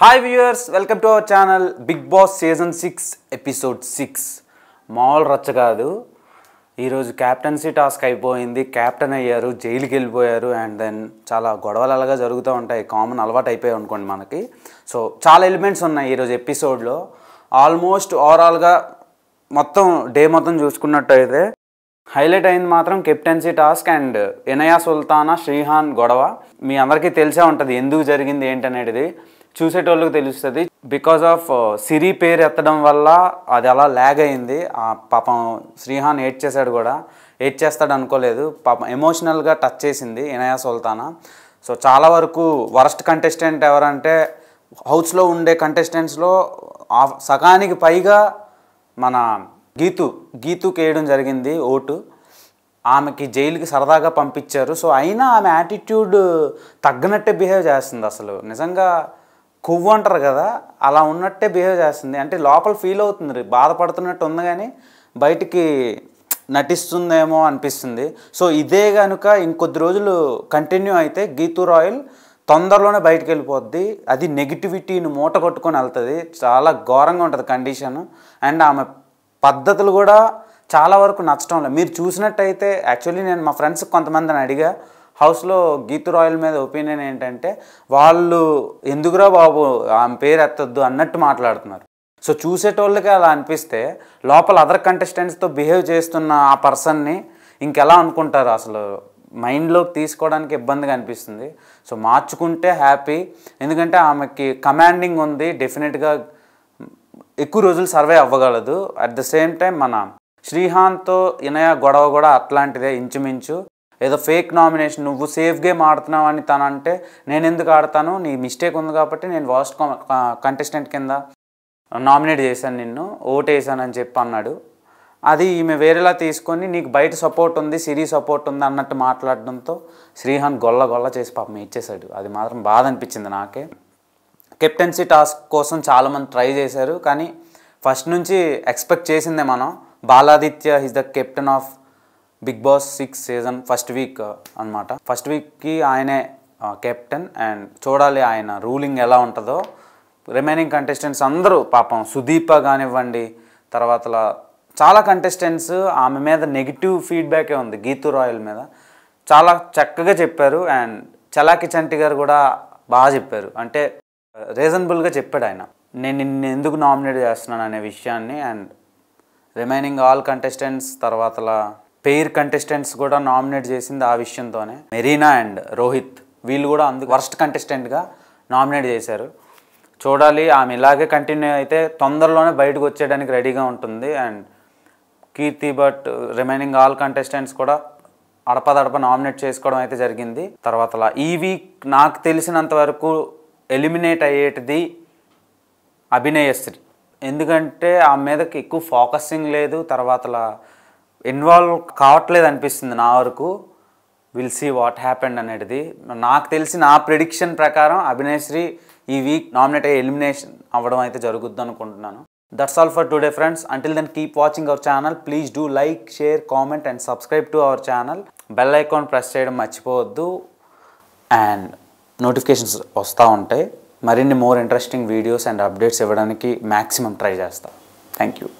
Hi viewers, welcome to our channel. Bigg Boss Season 6 Episode 6 మాల్ రచ్చగాదు. ఈరోజు captaincy task అయిపోయింది, క్యాప్టెన్ అయ్యారు, జైలుకి వెళ్ళిపోయారు. అండ్ దెన్ చాలా గొడవలు అలాగా జరుగుతూ ఉంటాయి, కామన్ అలవాటు అయిపోయాయి అనుకోండి మనకి. సో చాలా ఎలిమెంట్స్ ఉన్నాయి ఈరోజు ఎపిసోడ్లో. ఆల్మోస్ట్ ఓవరాల్గా మొత్తం డే మొత్తం చూసుకున్నట్టయితే హైలైట్ అయింది మాత్రం captaincy task and Inaya Sultana Srihan గొడవ. మీ అందరికీ తెలిసే ఉంటుంది ఎందుకు జరిగింది ఏంటనేది, చూసేటోళ్ళకి తెలుస్తుంది. బికాజ్ ఆఫ్ సిరి పేరు ఎత్తడం వల్ల అది అలా ల్యాగ్ అయింది. పాపం శ్రీహాన్ ఏడ్చేశాడు కూడా, ఏడ్చేస్తాడు అనుకోలేదు, పాపం ఎమోషనల్గా టచ్ చేసింది ఎనయా సుల్తానా. సో చాలా వరకు వరస్ట్ కంటెస్టెంట్ ఎవరంటే హౌస్లో ఉండే కంటెస్టెంట్స్లో సగానికి పైగా మన గీతుకి వేయడం జరిగింది ఓటు. ఆమెకి జైలుకి సరదాగా పంపించారు. సో అయినా ఆమె యాటిట్యూడ్ తగ్గనట్టే బిహేవ్ చేస్తుంది. అసలు నిజంగా కొవ్వు అంటారు కదా, అలా ఉన్నట్టే బిహేవ్ చేస్తుంది. అంటే లోపల ఫీల్ అవుతుంది, బాధపడుతున్నట్టు ఉంది, కానీ బయటికి నటిస్తుందేమో అనిపిస్తుంది. సో ఇదే కనుక ఇంకొద్ది రోజులు కంటిన్యూ అయితే గీతూ రాయల్ తొందరలోనే బయటకు వెళ్ళిపోద్ది. అది నెగిటివిటీని మూట కొట్టుకొని వెళ్తుంది. చాలా ఘోరంగా ఉంటుంది కండిషన్. అండ్ ఆమె పద్ధతులు కూడా చాలా వరకు నచ్చడం లేదు. మీరు చూసినట్టయితే యాక్చువల్లీ నేను మా ఫ్రెండ్స్ కొంతమందిని అడిగా హౌస్లో గీతూ రాయల్ మీద ఒపీనియన్ ఏంటంటే, వాళ్ళు ఎందుకురా బాబు ఆమె పేరు ఎత్తద్దు అన్నట్టు మాట్లాడుతున్నారు. సో చూసేటోళ్ళకి అలా అనిపిస్తే లోపల అదర్ కంటెస్టెంట్స్తో బిహేవ్ చేస్తున్న ఆ పర్సన్ని ఇంకెలా అనుకుంటారు, అసలు మైండ్లోకి తీసుకోవడానికి ఇబ్బందిగా అనిపిస్తుంది. సో మార్చుకుంటే హ్యాపీ, ఎందుకంటే ఆమెకి కమాండింగ్ ఉంది, డెఫినెట్గా ఎక్కువ రోజులు సర్వే అవ్వగలదు. అట్ ద సేమ్ టైం మన శ్రీహాన్తో ఇనయ గొడవ కూడా అట్లాంటిదే ఇంచుమించు. ఏదో ఫేక్ నామినేషన్, నువ్వు సేఫ్ గేమ్ ఆడుతున్నావు అని తను అంటే, నేను ఎందుకు ఆడతాను, నీ మిస్టేక్ ఉంది కాబట్టి నేను వర్స్ట్ కంటెస్టెంట్ కింద నామినేట్ చేశాను, నిన్ను ఓటేసాను అని చెప్పి అన్నాడు. అది ఈమె వేరేలా తీసుకొని నీకు బయట సపోర్ట్ ఉంది, సిరి సపోర్ట్ ఉంది అన్నట్టు మాట్లాడడంతో శ్రీహాన్ గొల్ల చేసి పాపం ఇచ్చేశాడు. అది మాత్రం బాధ అనిపించింది నాకే. కెప్టెన్సీ టాస్క్ కోసం చాలామంది ట్రై చేశారు, కానీ ఫస్ట్ నుంచి ఎక్స్పెక్ట్ చేసిందే మనం. Baladitya is the captain of Bigg Boss 6 season first week అనమాట. ఫస్ట్ వీక్కి ఆయనే కెప్టెన్. అండ్ చూడాలి ఆయన రూలింగ్ ఎలా ఉంటుందో. రిమైనింగ్ కంటెస్టెంట్స్ అందరూ పాపం సుదీప కానివ్వండి, తర్వాత చాలా కంటెస్టెంట్స్ ఆమె మీద నెగిటివ్ ఫీడ్బ్యాకే ఉంది గీతూ రాయల్ మీద. చాలా చక్కగా చెప్పారు. అండ్ చలాకి చంటి గారు కూడా బాగా చెప్పారు, అంటే రీజనబుల్గా చెప్పాడు ఆయన, నేను నిన్ను ఎందుకు నామినేట్ చేస్తున్నాను అనే విషయాన్ని. అండ్ రిమైనింగ్ ఆల్ కంటెస్టెంట్స్ తర్వాతలా పెయిర్ కంటెస్టెంట్స్ కూడా నామినేట్ చేసింది ఆ విషయంతోనే. మెరీనా అండ్ రోహిత్ వీళ్ళు కూడా అందుకు వర్స్ట్ కంటెస్టెంట్గా నామినేట్ చేశారు. చూడాలి ఆమె ఇలాగే కంటిన్యూ అయితే తొందరలోనే బయటకు వచ్చేయడానికి రెడీగా ఉంటుంది. And Keerthi Bhat remaining all contestants కూడా అడపదడప నామినేట్ చేసుకోవడం అయితే జరిగింది. తర్వాత ఈ వీక్ నాకు తెలిసినంత వరకు ఎలిమినేట్ అయ్యేటిది అభినయశ్రీ, ఎందుకంటే ఆమె మీదకి ఎక్కువ ఫోకసింగ్ లేదు, తర్వాతలా ఇన్వాల్వ్ కావట్లేదు అనిపిస్తుంది నా వరకు. విల్ సీ వాట్ హ్యాపెండ్ అనేది. నాకు తెలిసి నా ప్రిడిక్షన్ ప్రకారం అభినయశ్రీ ఈ వీక్ నామినేట్ అయ్యి ఎలిమినేషన్ అవ్వడం అయితే జరుగుద్ది అనుకుంటున్నాను. That's all for today friends. Until then keep watching our channel. Please do like, share, comment and subscribe to our channel. Bell icon press చేయడం మర్చిపోవద్దు. అండ్ నోటిఫికేషన్స్ వస్తూ ఉంటాయి. మరిన్ని more interesting videos and updates ఇవ్వడానికి maximum try చేస్తాను. Thank you.